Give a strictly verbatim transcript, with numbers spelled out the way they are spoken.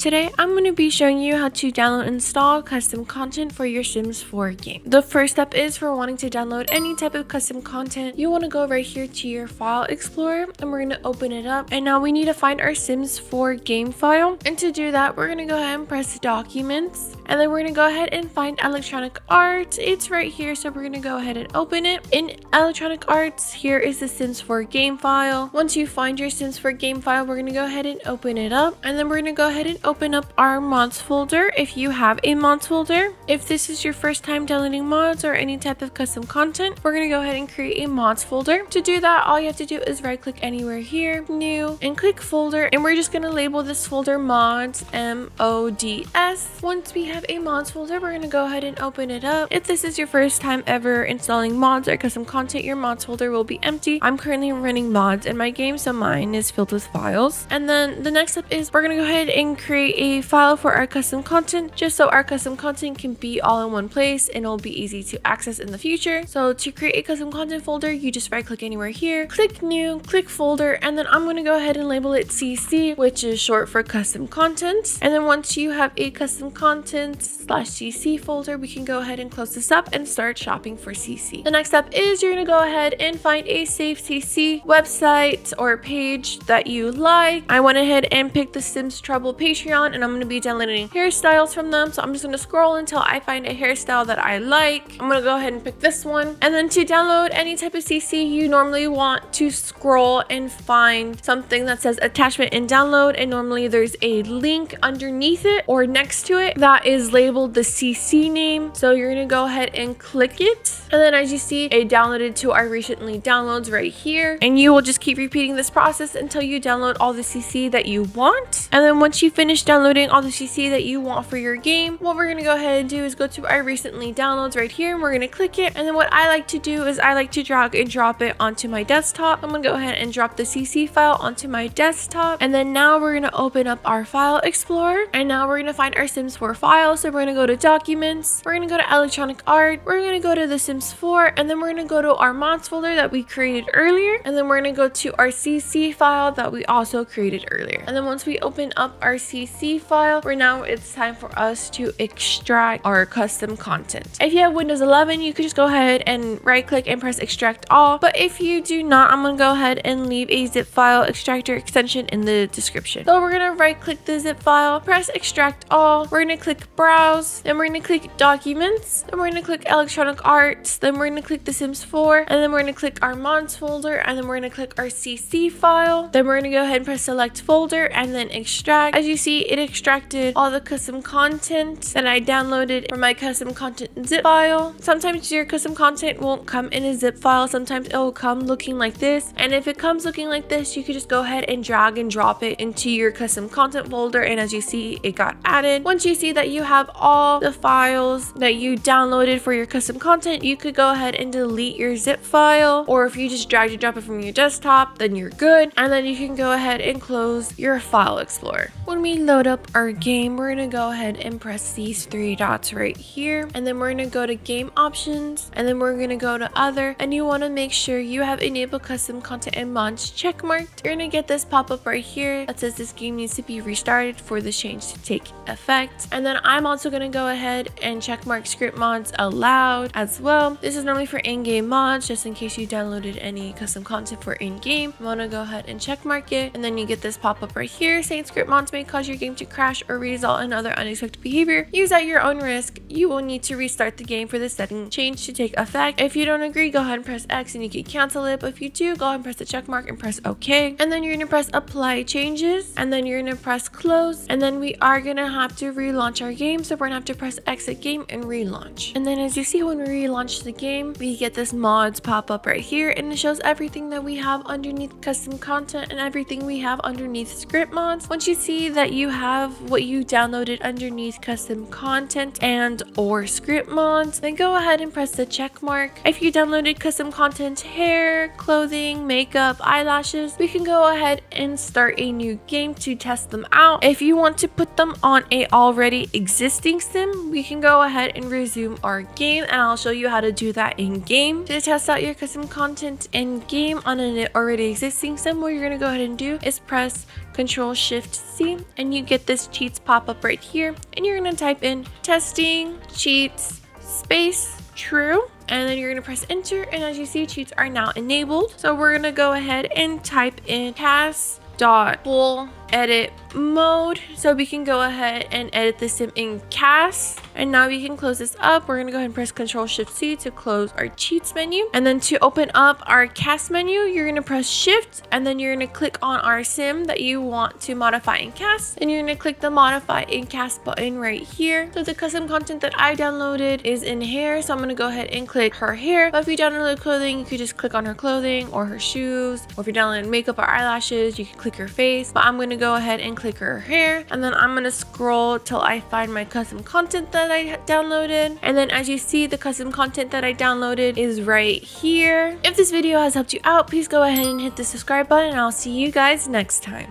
Today, I'm going to be showing you how to download and install custom content for your Sims four game. The first step is, for wanting to download any type of custom content, you want to go right here to your file explorer and we're going to open it up. And now we need to find our Sims four game file. And to do that, we're going to go ahead and press documents. And then we're going to go ahead and find Electronic Arts. It's right here, so we're going to go ahead and open it. In Electronic Arts, here is the Sims four game file. Once you find your Sims four game file, we're going to go ahead and open it up. And then we're going to go ahead and open Open up our mods folder if you have a mods folder. If this is your first time downloading mods or any type of custom content, we're going to go ahead and create a mods folder. To do that, all you have to do is right click anywhere here, new, and click folder, and we're just going to label this folder mods, M O D S. Once we have a mods folder, we're going to go ahead and open it up. If this is your first time ever installing mods or custom content, your mods folder will be empty. I'm currently running mods in my game, so mine is filled with files. And then the next step is, we're going to go ahead and create a file for our custom content, just so our custom content can be all in one place and it'll be easy to access in the future. So to create a custom content folder, you just right click anywhere here, click new, click folder, and then I'm going to go ahead and label it C C, which is short for custom content. And then once you have a custom content slash C C folder, we can go ahead and close this up and start shopping for C C. The next step is, you're going to go ahead and find a safe C C website or page that you like. I went ahead and picked the Sims Trouble Patreon, and I'm going to be downloading hairstyles from them, so I'm just going to scroll until I find a hairstyle that I like. I'm going to go ahead and pick this one. And then to download any type of C C, you normally want to scroll and find something that says attachment and download, and normally there's a link underneath it or next to it that is labeled the C C name, so you're going to go ahead and click it. And then as you see, it downloaded to our recently downloads right here, and you will just keep repeating this process until you download all the C C that you want. And then once you finish downloading all the C C that you want for your game, what we're going to go ahead and do is go to our recently downloads right here, and we're going to click it. And then what I like to do is I like to drag and drop it onto my desktop. I'm going to go ahead and drop the C C file onto my desktop. And then now we're going to open up our file explorer, and now we're going to find our Sims four file. So we're going to go to documents, we're going to go to Electronic Art, we're going to go to the Sims four, and then we're going to go to our mods folder that we created earlier, and then we're going to go to our C C file that we also created earlier. And then once we open up our C C file, for now it's time for us to extract our custom content. If you have Windows eleven, you could just go ahead and right click and press extract all, but if you do not, I'm gonna go ahead and leave a zip file extractor extension in the description. So we're gonna right click the zip file, press extract all, we're gonna click browse, then we're gonna click documents, then we're gonna click Electronic Arts, then we're gonna click the Sims four, and then we're gonna click our mods folder, and then we're gonna click our C C file, then we're gonna go ahead and press select folder and then extract. As you see, it extracted all the custom content that I downloaded from my custom content zip file. Sometimes your custom content won't come in a zip file, sometimes it will come looking like this, and if it comes looking like this, you could just go ahead and drag and drop it into your custom content folder, and as you see, it got added. Once you see that you have all the files that you downloaded for your custom content, you could go ahead and delete your zip file, or if you just drag and drop it from your desktop, then you're good, and then you can go ahead and close your file explorer. When we load up our game, we're gonna go ahead and press these three dots right here, and then we're gonna go to game options, and then we're gonna go to other, and you want to make sure you have enabled custom content and mods check marked. You're gonna get this pop-up right here that says this game needs to be restarted for the change to take effect, and then I'm also gonna go ahead and check mark script mods allowed as well. This is normally for in-game mods, just in case you downloaded any custom content for in-game. You want to go ahead and check mark it, and then you get this pop-up right here saying script mods may cause your game to crash or result in other unexpected behavior. Use at your own risk. You will need to restart the game for the setting change to take effect. If you don't agree, go ahead and press X and you can cancel it, but if you do, go ahead and press the check mark and press OK, and then you're going to press apply changes, and then you're going to press close, and then we are going to have to relaunch our game, so we're going to have to press exit game and relaunch. And then as you see, when we relaunch the game, we get this mods pop up right here, and it shows everything that we have underneath custom content and everything we have underneath script mods. Once you see that you have what you downloaded underneath custom content and or script mods, then go ahead and press the check mark. If you downloaded custom content, hair, clothing, makeup, eyelashes, we can go ahead and start a new game to test them out. If you want to put them on a already existing existing sim, we can go ahead and resume our game, and I'll show you how to do that in game. To test out your custom content in game on an already existing sim, what you're going to go ahead and do is press control shift C, and you get this cheats pop up right here, and you're going to type in testing cheats space true, and then you're going to press enter, and as you see, cheats are now enabled. So we're going to go ahead and type in cast dot full edit mode, so we can go ahead and edit the sim in cast. And now we can close this up. We're gonna go ahead and press control shift C to close our cheats menu, and then to open up our cast menu, you're gonna press shift, and then you're gonna click on our sim that you want to modify in cast, and you're gonna click the modify in cast button right here. So the custom content that I downloaded is in hair, so I'm gonna go ahead and click her hair. But if you downloaded clothing, you could just click on her clothing or her shoes, or if you're downloading makeup or eyelashes, you can click her face. But I'm gonna go ahead and click her hair, and then I'm gonna scroll till I find my custom content that I downloaded. And then as you see, the custom content that I downloaded is right here. If this video has helped you out, please go ahead and hit the subscribe button, and I'll see you guys next time.